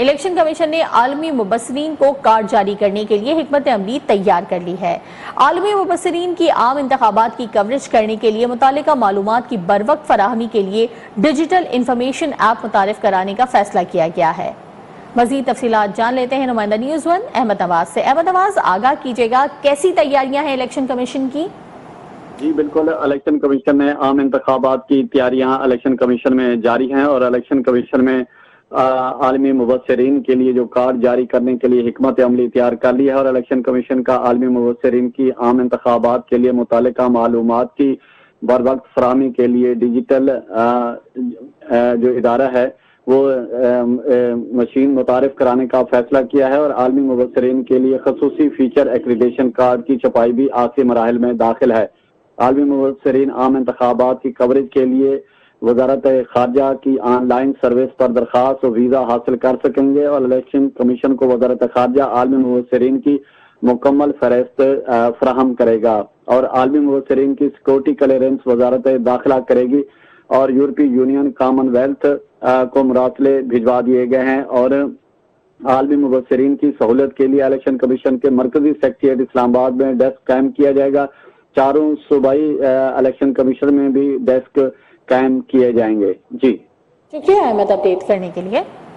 Election commission ने आलमी मुबस्सरीन को कार्ड जारी करने के लिए हिकमत अमली तैयार कर ली है। आलमी मुबस्सरीन की आम इंतखाबात की कवरेज करने के लिए मुतालिका मालूमात की बरवक्त फराहमी के लिए डिजिटल इंफॉर्मेशन ऐप मुतारिफ कराने का फैसला किया गया है। मजीद तफसीलात जान लेते हैं नुमाइंदा न्यूज़ 1 अहमदाबाद से। अहमदाबाद, आगाह कीजिएगा, कैसी तैयारियां हैं इलेक्शन कमीशन की? जी बिल्कुल, इलेक्शन कमीशन ने आम इंतखाबात की तैयारियां इलेक्शन कमीशन में जारी हैं और इलेक्शन कमीशन में आलमी मुबस्सरीन के लिए जो कार्ड जारी करने के लिए हिकमत अमली तैयार कर ली है और इलेक्शन कमीशन का आलमी मुबस्सरीन की आम इंतखाबात के लिए मुतालिका मालूमात की बर वक्त फराहमी के लिए डिजिटल जो इदारा है वो मशीन मुतारिफ कराने का फैसला किया है और आलमी मुबस्सरीन के लिए खसूसी फीचर एक्रीडेशन कार्ड की छपाई भी आखिरी मराहल में दाखिल है। आलमी मुबस्सरीन आम इंतखाबात की कवरेज के लिए वजारत खारजा की ऑनलाइन सर्विस पर दरख्वास्त और वीजा हासिल कर सकेंगे और इलेक्शन कमीशन को वजारत खारजा आलमी मुबस्सरीन की मुकम्मल फहरिस्त फराहम करेगा और आलमी मुबस्सरीन की सिक्योरिटी क्लियरेंस वजारत दाखिला करेगी और यूरोपीय यूनियन कॉमनवेल्थ को मुरासले भिजवा दिए गए हैं और आलमी मुबस्सरीन की सहूलत के लिए इलेक्शन कमीशन के मरकजी सेक्रेटेरिएट इस्लामाबाद में डेस्क कायम किया जाएगा। चारों सूबाई इलेक्शन कमीशन में भी डेस्क कायम किए जाएंगे। जी ठीक है, अहमद, अपडेट करने के लिए।